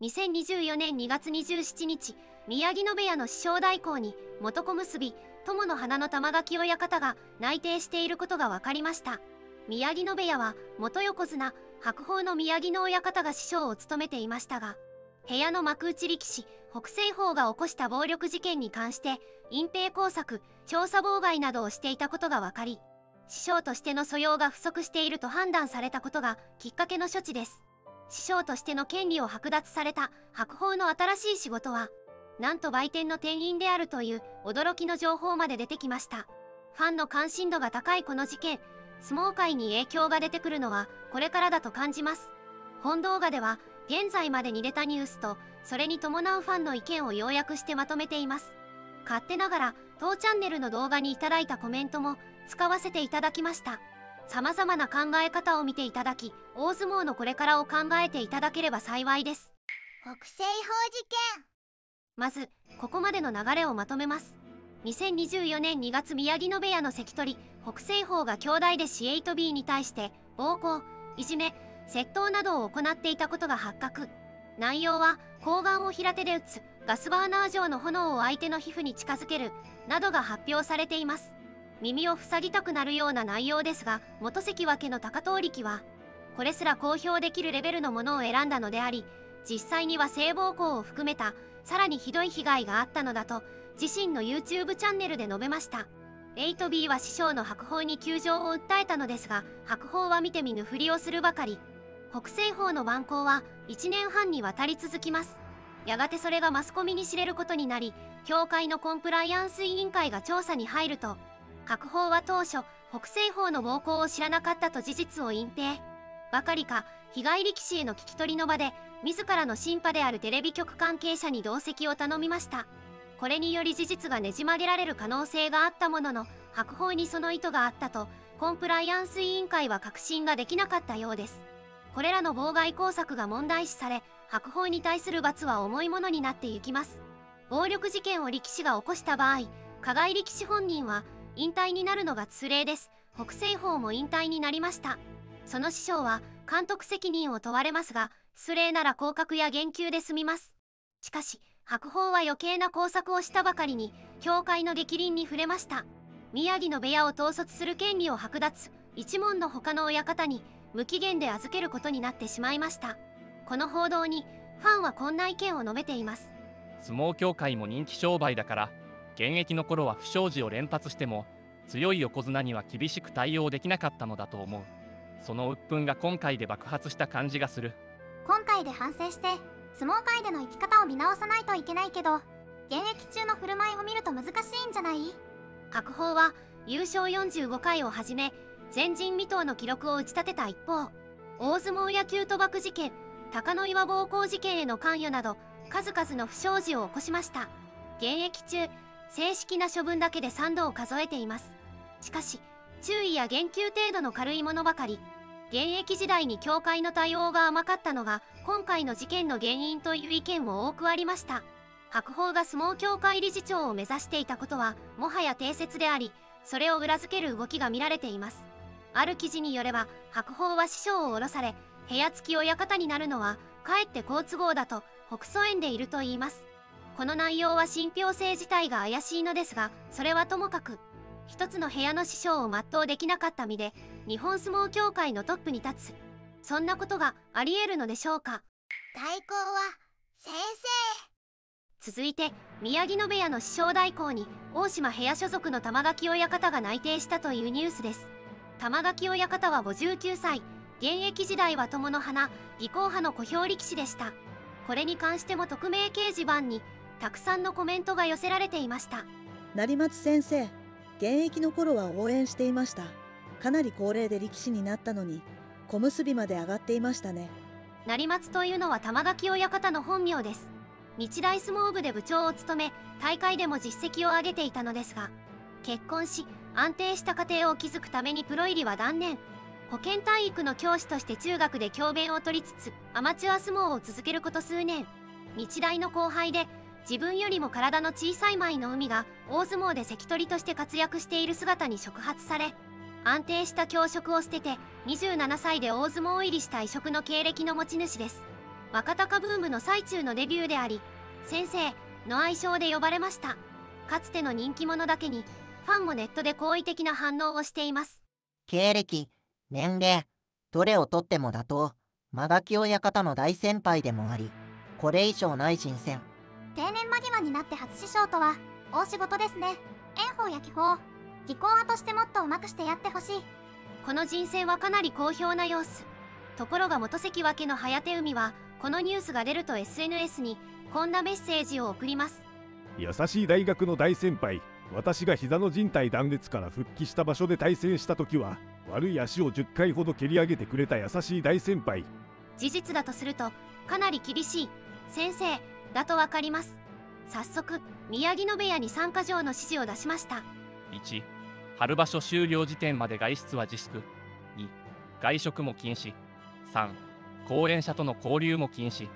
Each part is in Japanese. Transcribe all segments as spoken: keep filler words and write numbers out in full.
にせんにじゅうよねんにがつにじゅうしちにち、宮城野部屋の師匠代行に元小結友の花の玉垣親方が内定していることが分かりました。宮城野部屋は元横綱白鵬の宮城野親方が師匠を務めていましたが、部屋の幕内力士北青鵬が起こした暴力事件に関して隠蔽工作、調査妨害などをしていたことが分かり、師匠としての素養が不足していると判断されたことがきっかけの処置です。師匠としての権利を剥奪された白鵬の新しい仕事は、なんと売店の店員であるという驚きの情報まで出てきました。ファンの関心度が高いこの事件、相撲界に影響が出てくるのはこれからだと感じます。本動画では現在までに出たニュースと、それに伴うファンの意見を要約してまとめています。勝手ながら当チャンネルの動画にいただいたコメントも使わせていただきました。様々な考え方を見ていただき、大相撲のこれからを考えていただければ幸いです。北青鵬事件、まずここまでの流れをまとめます。にせんにじゅうよねんにがつ、宮城野部屋の関取北青鵬が兄弟弟子 エイトビー に対して暴行、いじめ、窃盗などを行っていたことが発覚。内容は睾丸を平手で打つ、ガスバーナー状の炎を相手の皮膚に近づけるなどが発表されています。耳を塞ぎたくなるような内容ですが、元関脇の高藤力はこれすら公表できるレベルのものを選んだのであり、実際には性暴行を含めたさらにひどい被害があったのだと自身の ユーチューブ チャンネルで述べました。 エイトビー は師匠の白鵬に窮状を訴えたのですが、白鵬は見て見ぬふりをするばかり。北青鵬の蛮行はいちねんはんにわたり続きます。やがてそれがマスコミに知れることになり、協会のコンプライアンス委員会が調査に入ると、白鵬は当初北青鵬の暴行を知らなかったと事実を隠蔽ばかりか、被害力士への聞き取りの場で自らの審判であるテレビ局関係者に同席を頼みました。これにより事実がねじ曲げられる可能性があったものの、白鵬にその意図があったとコンプライアンス委員会は確信ができなかったようです。これらの妨害工作が問題視され、白鵬に対する罰は重いものになっていきます。暴力事件を力士が起こした場合、加害力士本人は引退になるのが通例です。北青鵬も引退になりました。その師匠は監督責任を問われますが、失礼なら降格や減給で済みます。しかし白鵬は余計な工作をしたばかりに協会の逆鱗に触れました。宮城の部屋を統率する権利を剥奪、一門の他の親方に無期限で預けることになってしまいました。この報道にファンはこんな意見を述べています。相撲協会も人気商売だから、現役の頃は不祥事を連発しても強い横綱には厳しく対応できなかったのだと思う。その鬱憤が今回で爆発した感じがする。今回で反省して相撲界での生き方を見直さないといけないけど、現役中の振る舞いを見ると難しいんじゃない？白鵬は優勝よんじゅうごかいをはじめ前人未到の記録を打ち立てた一方、大相撲野球賭博事件、鷹の岩暴行事件への関与など数々の不祥事を起こしました。現役中正式な処分だけでさんどを数えています。しかし注意や減給程度の軽いものばかり。現役時代に協会の対応が甘かったのが今回の事件の原因という意見も多くありました。白鵬が相撲協会理事長を目指していたことはもはや定説であり、それを裏付ける動きが見られています。ある記事によれば、白鵬は師匠を降ろされ部屋付き親方になるのはかえって好都合だと北総園でいるといいます。この内容は信憑性自体が怪しいのですが、それはともかく一つの部屋の師匠を全うできなかった身で日本相撲協会のトップに立つ、そんなことがありえるのでしょうか。代行は先生。続いて宮城野部屋の師匠代行に大島部屋所属の玉垣親方が内定したというニュースです。玉垣親方はごじゅうきゅうさい、現役時代は友の花技巧派の小兵力士でした。これに関しても匿名掲示板にたくさんのコメントが寄せられていました。成松先生、現役の頃は応援していました。かなり高齢で力士になったのに小結まで上がっていましたね。成松というのは玉垣親方の本名です。日大相撲部で部長を務め、大会でも実績を上げていたのですが、結婚し安定した家庭を築くためにプロ入りは断念。保健体育の教師として中学で教鞭を取りつつアマチュア相撲を続けること数年。日大の後輩で自分よりも体の小さい舞の海が大相撲で関取として活躍している姿に触発され、安定した教職を捨ててにじゅうななさいで大相撲入りした異色の経歴の持ち主です。若鷹ブームの最中のデビューであり、先生の愛称で呼ばれました。かつての人気者だけに、ファンもネットで好意的な反応をしています。経歴、年齢、どれをとっても打倒、間垣親方の大先輩でもあり、これ以上ない人選。定年間際になって初師匠とは、大仕事ですね。炎鵬や気泡、技巧派としてもっとうまくしてやってほしい。この人選はかなり好評な様子。ところが元関脇の早手海は、このニュースが出ると エスエヌエス に、こんなメッセージを送ります。優しい大学の大先輩、私が膝の靭帯断裂から復帰した場所で対戦した時は、悪い足をじゅっかいほど蹴り上げてくれた優しい大先輩。事実だとするとかなり厳しい先生だとわかります。早速宮城野部屋に参加状の指示を出しました。いち. 春場所終了時点まで外出は自粛。に. 外食も禁止。さん. 高齢者との交流も禁止。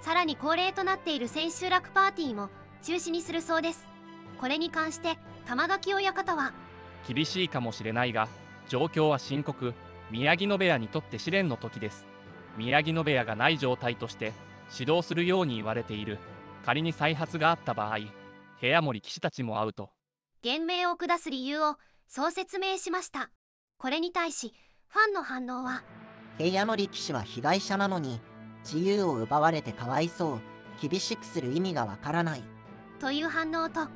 さらに恒例となっている千秋楽パーティーも中止にするそうです。これに関して玉垣親方は、厳しいかもしれないが状況は深刻。宮城野部屋にとって試練の時です。宮城野部屋がない状態として指導するように言われている。仮に再発があった場合、部屋守騎士たちも会うと言明を下す理由をそう説明しました。これに対しファンの反応は、部屋守騎士は被害者なのに自由を奪われてかわいそう、厳しくする意味がわからないという反応と、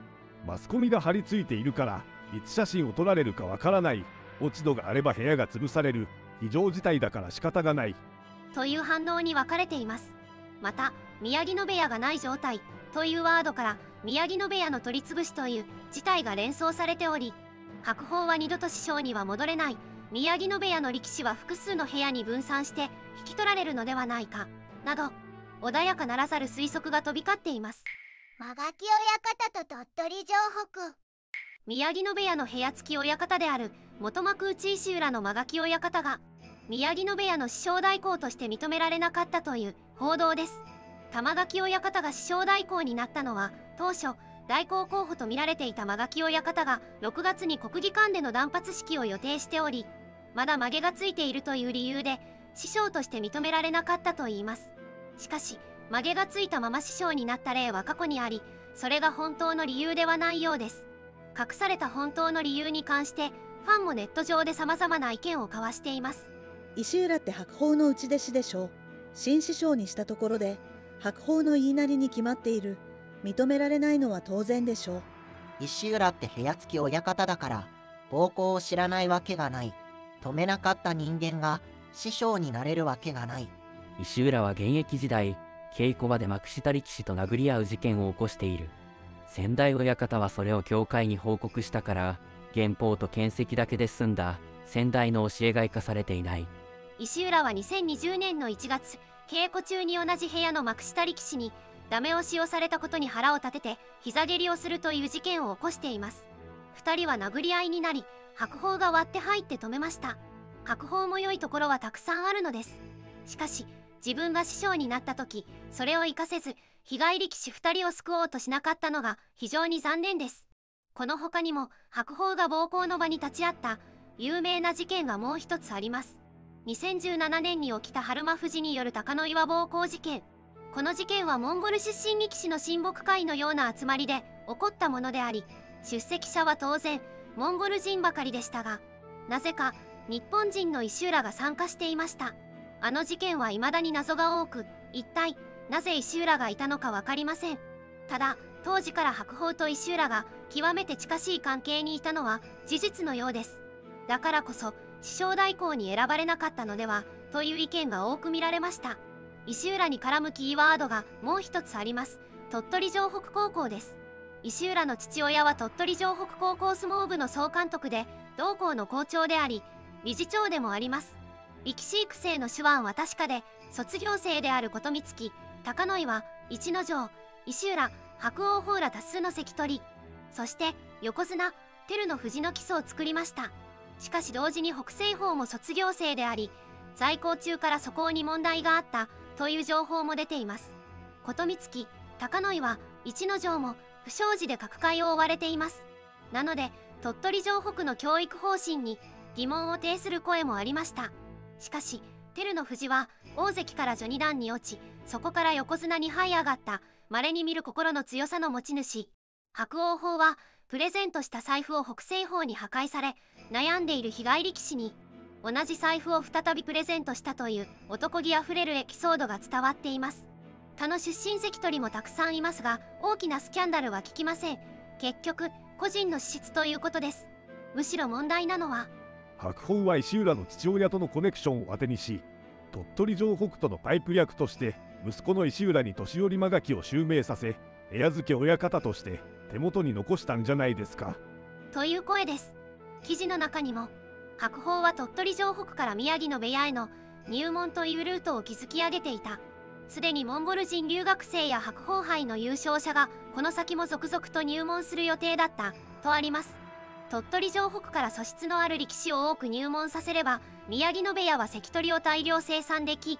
マスコミが張り付いているからいつ写真を撮られるかわからない、落ち度があれば部屋が潰される、非常事態だから仕方がないという反応に分かれています。また宮城野部屋がない状態というワードから宮城野部屋の取り潰しという事態が連想されており、白鵬は二度と師匠には戻れない、宮城野部屋の力士は複数の部屋に分散して引き取られるのではないかなど、穏やかならざる推測が飛び交っています。間垣親方と鳥取城北。宮城野部屋の部屋付き親方である元幕内石浦の間垣親方が宮城野部屋の師匠代行として認められなかったという報道です。玉垣親方が師匠代行になったのは、当初代行候補と見られていた間垣親方がろくがつに国技館での断髪式を予定しており、まだ曲げがついているという理由で師匠として認められなかったといいます。しかし曲げがついたまま師匠になった例は過去にあり、それが本当の理由ではないようです。隠された本当の理由に関してファンもネット上で様々な意見を交わしています。石浦って白鵬の内弟子でしょ。新師匠にしたところで白鵬の言いなりに決まっている。認められないのは当然でしょ。石浦って部屋付き親方だから暴行を知らないわけがない。止めなかった人間が師匠になれるわけがない。石浦は現役時代、稽古場で幕下力士と殴り合う事件を起こしている。先代親方はそれを協会に報告したから、原報と見石だけで済んだ。先代の教えが生かされていない。石浦はにせんにじゅうねんのいちがつ、稽古中に同じ部屋の幕下力士にダメ押しをされたことに腹を立てて膝蹴りをするという事件を起こしています。ふたりは殴り合いになり、白鵬が割って入って止めました。白鵬も良いところはたくさんあるのです。しかし自分が師匠になった時、それを生かせず被害力士ふたりを救おうとしなかったのが非常に残念です。この他にも白鵬が暴行の場に立ち会った有名な事件がもう一つあります。にせんじゅうななねんに起きた日馬富士による鷹の岩暴行事件。この事件はモンゴル出身力士の親睦会のような集まりで起こったものであり、出席者は当然モンゴル人ばかりでしたが、なぜか日本人の石浦が参加していました。あの事件は未だに謎が多く、一体なぜ石浦がいたのか分かりません。ただ当時から白鵬と石浦が極めて近しい関係にいたのは事実のようです。だからこそ師匠代行に選ばれなかったのではという意見が多く見られました。石浦に絡むキーワードがもう一つあります。鳥取城北高校です。石浦の父親は鳥取城北高校相撲部の総監督で、同校の校長であり理事長でもあります。力士育成の手腕は確かで、卒業生である琴美月、鷹の岩、一之丞、石浦、白鵬鵬ら多数の関取、そして横綱照ノ富士の基礎を作りました。しかし同時に北青鵬も卒業生であり、在校中から素行に問題があったという情報も出ています。琴美月、鷹の岩、一之丞も不祥事で各界を追われています。なので鳥取城北の教育方針に疑問を呈する声もありました。しかし照ノ富士は大関から序二段に落ち、そこから横綱に這い上がった稀に見る心の強さの持ち主。伯桜鵬はプレゼントした財布を北青鵬に破壊され、悩んでいる被害力士に同じ財布を再びプレゼントしたという男気あふれるエピソードが伝わっています。他の出身関取もたくさんいますが、大きなスキャンダルは聞きません。結局個人の資質ということです。むしろ問題なのは、白鵬は石浦の父親とのコネクションを当てにし、鳥取城北斗のパイプ役として息子の石浦に年寄り間垣を襲名させ、部屋付け親方として手元に残したんじゃないですか。という声です。記事の中にも、白鵬は鳥取城北から宮城の部屋への入門というルートを築き上げていた。すでにモンゴル人留学生や白鵬杯の優勝者がこの先も続々と入門する予定だったとあります。鳥取城北から素質のある力士を多く入門させれば、宮城野部屋は関取を大量生産でき、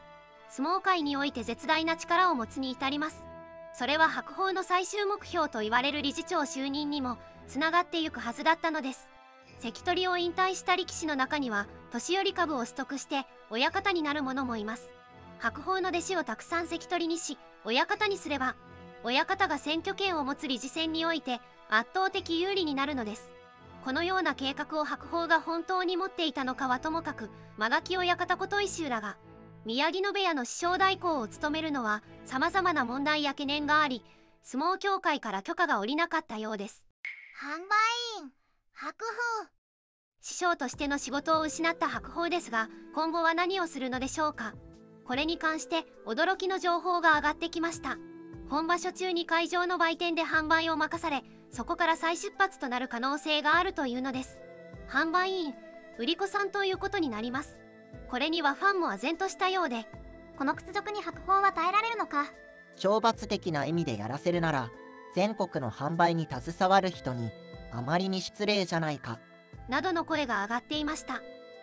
相撲界において絶大な力を持つに至ります。それは白鵬の最終目標と言われる理事長就任にもつながってゆくはずだったのです。関取を引退した力士の中には年寄り株を取得して親方になる者もいます。白鵬の弟子をたくさん関取にし親方にすれば、親方が選挙権を持つ理事選において圧倒的有利になるのです。このような計画を白鵬が本当に持っていたのかはともかく、間垣親方こと石浦が宮城野部屋の師匠代行を務めるのはさまざまな問題や懸念があり、相撲協会から許可が下りなかったようです。販売員白鵬、師匠としての仕事を失った白鵬ですが、今後は何をするのでしょうか。これに関して驚きの情報が上がってきました。本場所中に会場の売店で販売を任され、そこから再出発となる可能性があるというのです。販売員売り子さんということになります。これにはファンも唖然としたようで、この屈辱に白鵬は耐えられるのか。懲罰的な意味でやらせるなら、全国の販売に携わる人にあまりに失礼じゃないか、などの声が上がっていました。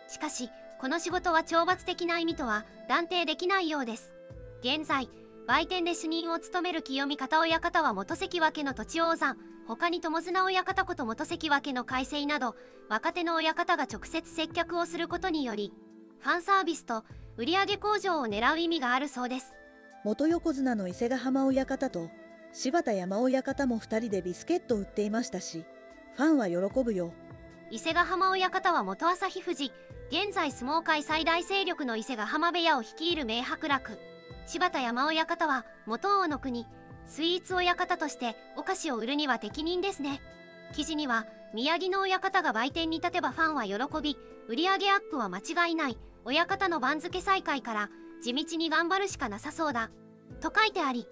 しかしこの仕事は懲罰的な意味とは断定できないようです。現在売店で主任を務める清見方親方は元関脇の栃煌山、他に友綱親方こと元関脇の改正など若手の親方が直接接客をすることにより、ファンサービスと売上向上を狙う意味があるそうです。元横綱の伊勢ヶ浜親方と柴田山親方もふたりでビスケットを売っていましたし、ファンは喜ぶよ。伊勢ヶ浜親方は元旭富士、現在相撲界最大勢力の伊勢ヶ浜部屋を率いる名伯楽。柴田山親方は元大野国スイーツ親方としてお菓子を売るには適任ですね。記事には、宮城の親方が売店に立てばファンは喜び、売り上げアップは間違いない、親方の番付再開から地道に頑張るしかなさそうだと書いてあり、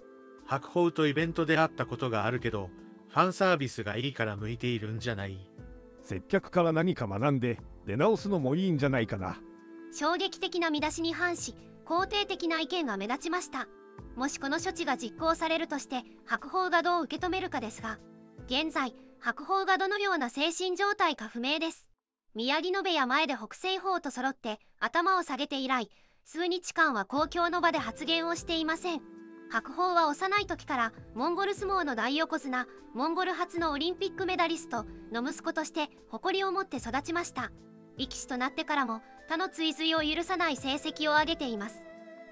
白鵬とイベントで会ったことがあるけど、ファンサービスがいいから向いているんじゃない、接客から何か学んで出直すのもいいんじゃないかな。衝撃的な見出しに反し、肯定的な意見が目立ちました。もしこの処置が実行されるとして白鵬がどう受け止めるかですが、現在白鵬がどのような精神状態か不明です。宮城野部屋前で北青鵬と揃って頭を下げて以来、数日間は公共の場で発言をしていません。白鵬は幼い時からモンゴル相撲の大横綱、モンゴル初のオリンピックメダリストの息子として誇りを持って育ちました。力士となってからも他の追随を許さない成績を上げています。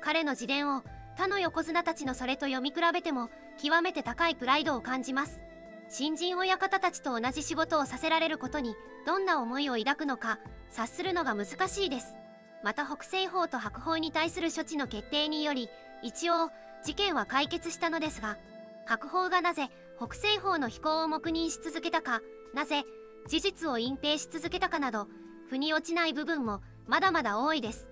彼の自伝を他の横綱たちのそれと読み比べても、極めて高いプライドを感じます。新人親方たちと同じ仕事をさせられることにどんな思いを抱くのか、察するのが難しいです。また北青鵬と白鵬に対する処置の決定により、一応事件は解決したのですが、白鵬がなぜ北青鵬の非行を黙認し続けたか、なぜ事実を隠蔽し続けたかなど、腑に落ちない部分もまだまだ多いです。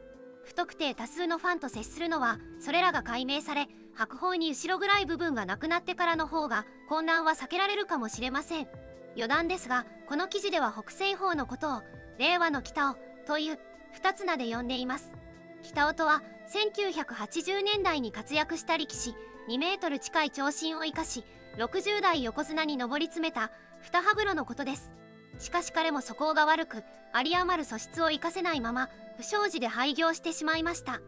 不特定多数のファンと接するのは、それらが解明され白鵬に後ろ暗い部分がなくなってからの方が混乱は避けられるかもしれません。余談ですが、この記事では北青鵬のことを令和の北尾という二つ名で呼んでいます。北尾とはせんきゅうひゃくはちじゅうねんだいに活躍した力士、にメートル近い長身を生かしろくじゅう代横綱に上り詰めた二羽黒のことです。しかし彼も素行が悪く、有り余る素質を生かせないまま不祥事で廃業してしまいました。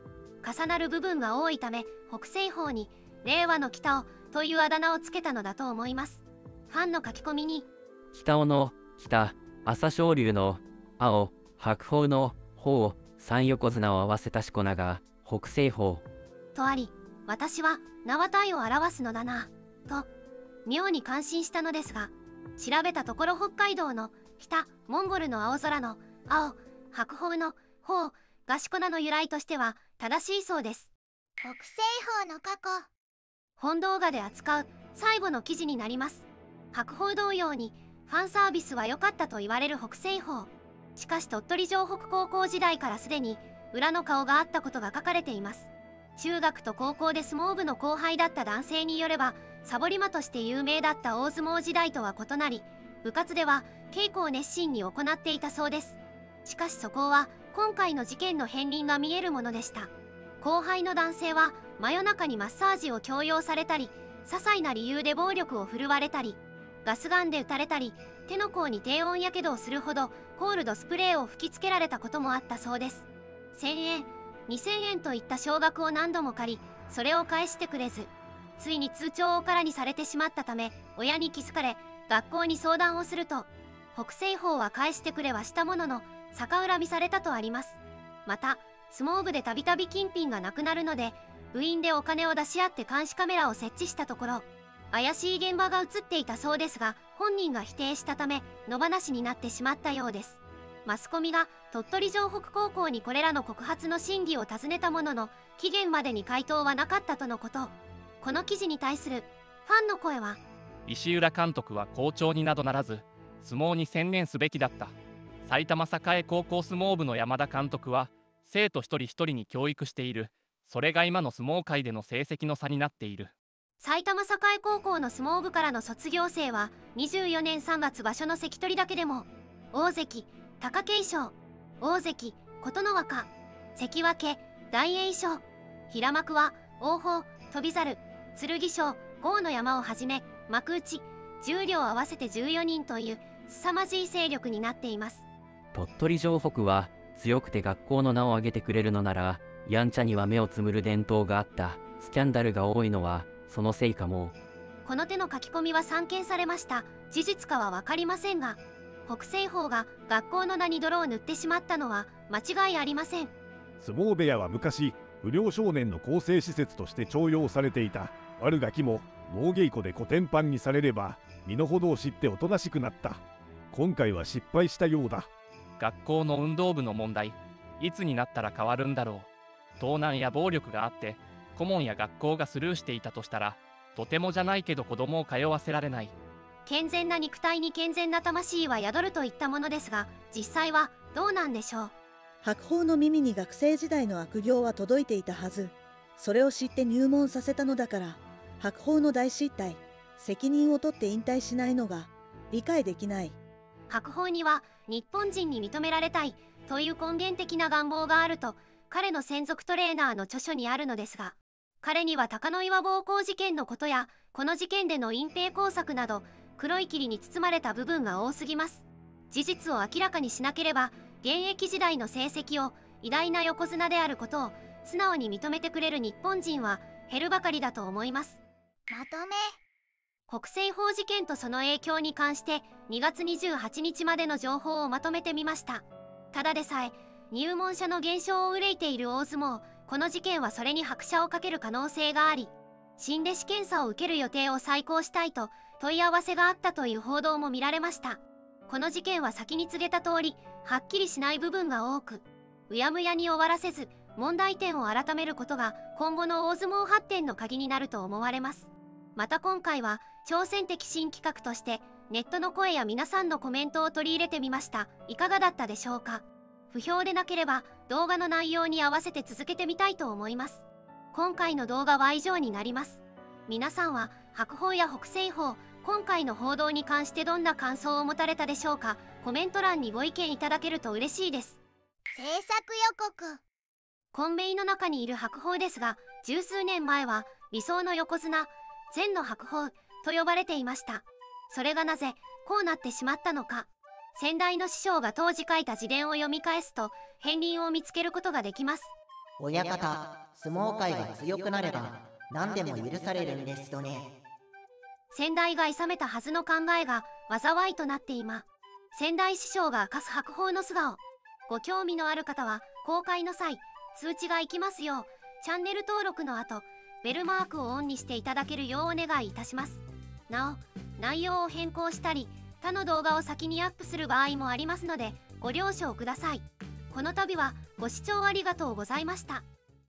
重なる部分が多いため、北青鵬に令和の北尾というあだ名をつけたのだと思います。ファンの書き込みに、北尾の北、朝青龍の青、白鵬の鵬、三横綱を合わせたしこ名が北西方とあり、私は名は体を表すのだなと妙に感心したのですが、調べたところ北海道の北モンゴルの青空の青、白鵬の方がしこ名の由来としては正しいそうです。北西方の過去本動画で扱う最後の記事になります。白鵬同様にファンサービスは良かったと言われる北西方、しかし鳥取城北高校時代からすでに裏の顔があったことが書かれています。中学と高校で相撲部の後輩だった男性によれば、サボり魔として有名だった大相撲時代とは異なり、部活では稽古を熱心に行っていたそうです。しかしそこは今回の事件の片鱗が見えるものでした。後輩の男性は真夜中にマッサージを強要されたり、些細な理由で暴力を振るわれたり、ガスガンで撃たれたり、手の甲に低温やけどをするほどコールドスプレーを吹きつけられたこともあったそうです。せんえんにせんえんといった少額を何度も借り、それを返してくれず、ついに通帳を空にされてしまったため親に気づかれ、学校に相談をすると北西方は返してくれはしたものの逆恨みされたとあります。また相撲部でたびたび金品がなくなるので、部員でお金を出し合って監視カメラを設置したところ、怪しい現場が映っていたそうですが、本人が否定したため野放しになってしまったようです。マスコミが鳥取城北高校にこれらの告発の真偽を尋ねたものの、期限までに回答はなかったとのこと。この記事に対するファンの声は、石浦監督は校長になどならず相撲に専念すべきだった。埼玉栄高校相撲部の山田監督は生徒一人一人に教育している。それが今の相撲界での成績の差になっている。埼玉栄高校の相撲部からの卒業生はにじゅうよねんさんがつ場所の関取だけでも大関貴景勝、大関琴ノ若、関脇大栄翔、平幕は王鵬翔猿剣翔豪の山をはじめ、幕内十両合わせてじゅうよにんという凄まじい勢力になっています。鳥取城北は強くて学校の名を挙げてくれるのなら、やんちゃには目をつむる伝統があった。スキャンダルが多いのはそのせいかも。この手の書き込みは散見されました。事実かは分かりませんが、北西方が学校の名に泥を塗ってしまったのは間違いありません。相撲部屋は昔不良少年の更生施設として重用されていた。悪ガキも猛稽古でコテンパンにされれば身の程を知っておとなしくなった。今回は失敗したようだ。学校の運動部の問題、いつになったら変わるんだろう。盗難や暴力があって顧問や学校がスルーしていたとしたら、とてもじゃないけど子供を通わせられない。健全な肉体に健全な魂は宿るといったものですが、実際はどうなんでしょう。白鵬の耳に学生時代の悪行は届いていたはず。それを知って入門させたのだから、白鵬の大失態、責任を取って引退しないのが理解できない。白鵬には日本人に認められたいという根源的な願望があると彼の専属トレーナーの著書にあるのですが、彼には鷹の岩暴行事件のことやこの事件での隠蔽工作など黒い霧に包まれた部分が多すぎます。事実を明らかにしなければ、現役時代の成績を偉大な横綱であることを素直に認めてくれる日本人は減るばかりだと思います。まとめ、北西方事件とその影響に関してにがつにじゅうはちにちまでの情報をまとめてみました。ただでさえ入門者の減少を憂いている大相撲、この事件はそれに拍車をかける可能性があり、新弟子検査を受ける予定を再考したいと問い合わせがあったという報道も見られました。この事件は先に告げた通りはっきりしない部分が多く、うやむやに終わらせず問題点を改めることが今後の大相撲発展の鍵になると思われます。また今回は挑戦的新企画としてネットの声や皆さんのコメントを取り入れてみました。いかがだったでしょうか。不評でなければ動画の内容に合わせて続けてみたいと思います。今回の動画は以上になります。皆さんは白鵬や北西方、今回の報道に関してどんな感想を持たれたでしょうか。コメント欄にご意見いただけると嬉しいです。制作予告、コンベイの中にいる白鵬ですが、十数年前は理想の横綱、善の白鵬と呼ばれていました。それがなぜこうなってしまったのか、先代の師匠が当時書いた自伝を読み返すと片鱗を見つけることができます。親方、相撲界が強くなれば何でも許されるんですとね。先代が諌めたはずの考えが災いとなって今、先代師匠が明かす白鵬の素顔。ご興味のある方は公開の際通知が行きますようチャンネル登録の後ベルマークをオンにしていただけるようお願いいたします。なお内容を変更したり他の動画を先にアップする場合もありますのでご了承ください。この度はご視聴ありがとうございました。